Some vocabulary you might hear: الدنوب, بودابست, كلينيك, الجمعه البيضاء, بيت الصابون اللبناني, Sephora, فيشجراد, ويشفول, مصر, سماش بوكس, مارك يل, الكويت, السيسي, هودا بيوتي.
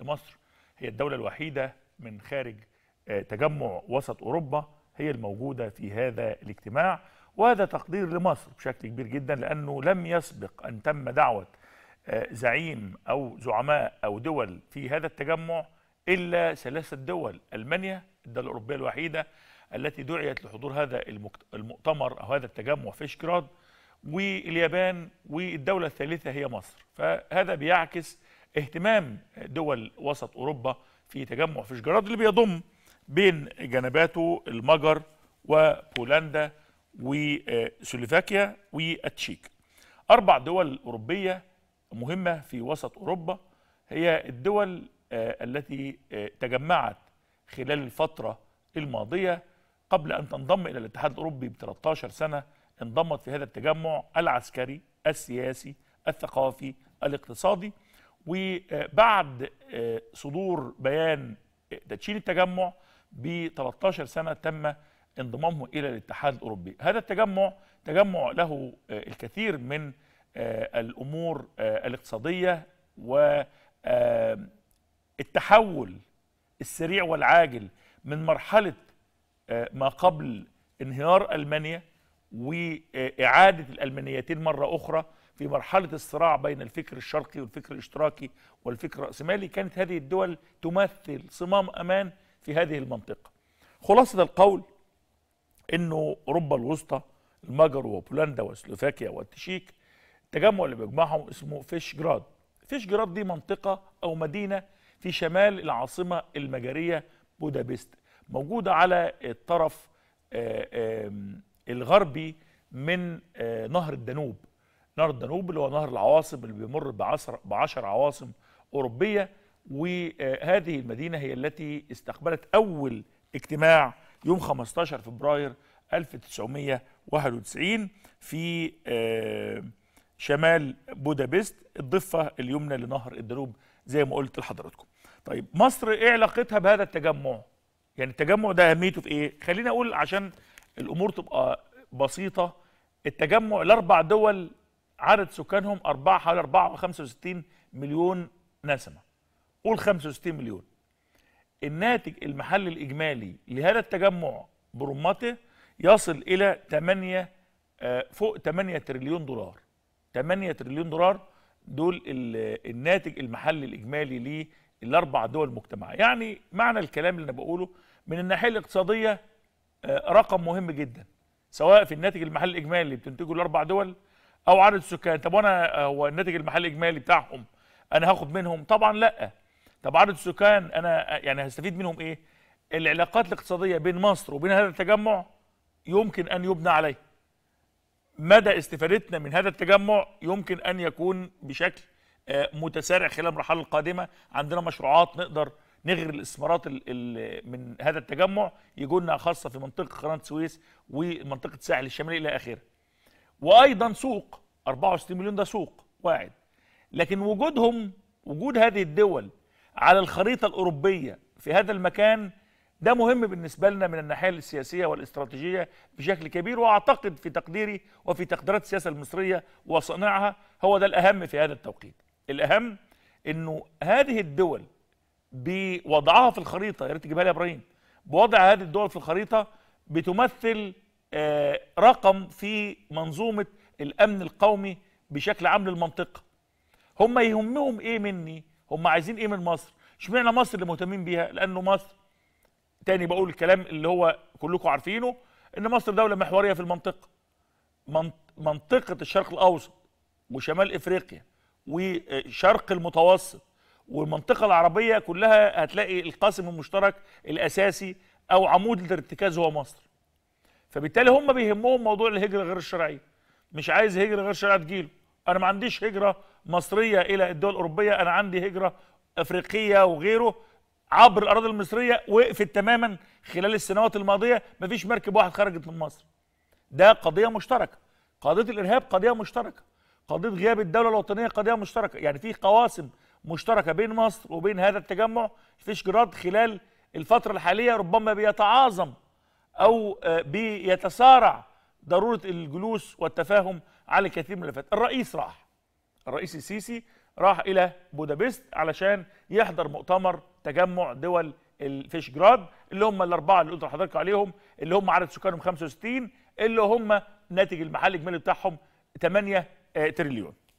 لمصر هي الدولة الوحيدة من خارج تجمع وسط أوروبا هي الموجودة في هذا الاجتماع، وهذا تقدير لمصر بشكل كبير جدا، لأنه لم يسبق أن تم دعوة زعيم أو زعماء أو دول في هذا التجمع إلا 3 دول، ألمانيا الدولة الأوروبية الوحيدة التي دعيت لحضور هذا المؤتمر أو هذا التجمع فيشجراد، واليابان، والدولة الثالثة هي مصر. فهذا بيعكس اهتمام دول وسط أوروبا في تجمع فيشجراد اللي بيضم بين جنباته المجر وبولندا وسلوفاكيا والتشيك. 4 دول أوروبية مهمة في وسط أوروبا هي الدول التي تجمعت خلال الفترة الماضية قبل أن تنضم إلى الاتحاد الأوروبي ب 13 سنة، انضمت في هذا التجمع العسكري، السياسي، الثقافي، الاقتصادي. وبعد صدور بيان تدشين التجمع ب 13 سنة تم انضمامه إلى الاتحاد الأوروبي. هذا التجمع تجمع له الكثير من الأمور الاقتصادية والتحول السريع والعاجل من مرحلة ما قبل انهيار ألمانيا وإعادة الألمانيتين مرة أخرى في مرحلة الصراع بين الفكر الشرقي والفكر الاشتراكي والفكر الرأسمالي. كانت هذه الدول تمثل صمام أمان في هذه المنطقة. خلاصة القول أنه أوروبا الوسطى، المجر وبولندا وسلوفاكيا والتشيك، التجمع اللي بيجمعهم اسمه فيشجراد. فيشجراد دي منطقة أو مدينة في شمال العاصمة المجرية بودابست، موجودة على الطرف الغربي من نهر الدنوب. نهر الدنوب اللي هو نهر العواصم اللي بيمر بعشر عواصم أوروبية. وهذه المدينة هي التي استقبلت أول اجتماع يوم 15 فبراير 1991 في شمال بودابست، الضفة اليمنى لنهر الدنوب زي ما قلت لحضراتكم. طيب مصر إيه علاقتها بهذا التجمع؟ يعني التجمع ده أهميته في إيه؟ خليني أقول عشان الأمور تبقى بسيطة. التجمع ل4 دول عدد سكانهم حوالي 64 مليون نسمة، قول 65 مليون. الناتج المحلي الإجمالي لهذا التجمع برمته يصل إلى فوق 8 تريليون دولار. 8 تريليون دولار دول الناتج المحلي الإجمالي ل4 دول مجتمعة. يعني معنى الكلام اللي أنا بقوله من الناحية الاقتصادية رقم مهم جدا، سواء في الناتج المحلي الإجمالي اللي بتنتجه ل4 دول أو عدد السكان. طب وأنا هو الناتج المحلي الإجمالي بتاعهم أنا هاخد منهم؟ طبعا لأ. طب عدد السكان أنا يعني هستفيد منهم إيه؟ العلاقات الاقتصادية بين مصر وبين هذا التجمع يمكن أن يبنى عليه. مدى استفادتنا من هذا التجمع يمكن أن يكون بشكل متسارع خلال المرحلة القادمة. عندنا مشروعات نقدر نغير الاستثمارات من هذا التجمع يجولنا، خاصة في منطقة قناة السويس ومنطقة الساحل الشمالي إلى آخره. وأيضا سوق 64 مليون ده سوق واعد، لكن وجود هذه الدول على الخريطة الأوروبية في هذا المكان ده مهم بالنسبة لنا من الناحية السياسية والاستراتيجية بشكل كبير. وأعتقد في تقديري وفي تقديرات السياسة المصرية وصناعها هو ده الأهم في هذا التوقيت. الأهم أنه هذه الدول بوضعها في الخريطة، يا ريت تجيبها لي يا إبراهيم، بوضع هذه الدول في الخريطة بتمثل رقم في منظومة الأمن القومي بشكل عام للمنطقة. هم يهمهم إيه مني؟ هم عايزين إيه من مصر؟ اشمعنى مصر اللي مهتمين بيها؟ لأنه مصر، تاني بقول الكلام اللي هو كلكم عارفينه، إن مصر دولة محورية في المنطقة. منطقة الشرق الأوسط وشمال إفريقيا وشرق المتوسط والمنطقة العربية كلها هتلاقي القاسم المشترك الأساسي أو عمود الارتكاز هو مصر. فبالتالي هم بيهمهم موضوع الهجرة غير الشرعية. مش عايز هجرة غير شرعية تجيله. أنا ما عنديش هجرة مصرية إلى الدول الأوروبية، أنا عندي هجرة أفريقية وغيره عبر الأراضي المصرية. وقفت تماما خلال السنوات الماضية، مفيش مركب واحد خرجت من مصر. ده قضية مشتركة. قضية الإرهاب قضية مشتركة. قضية غياب الدولة الوطنية قضية مشتركة. يعني في قواسم مشتركة بين مصر وبين هذا التجمع فيشجراد خلال الفترة الحالية ربما بيتعاظم أو بيتسارع ضرورة الجلوس والتفاهم على كثير من اللفتات. الرئيس السيسي راح إلى بودابست علشان يحضر مؤتمر تجمع دول الفيشجراد، اللي هم الأربعة اللي قلت لحضرتك عليهم، اللي هم عدد سكانهم 65، اللي هم ناتج المحلي الإجمالي بتاعهم 8 تريليون.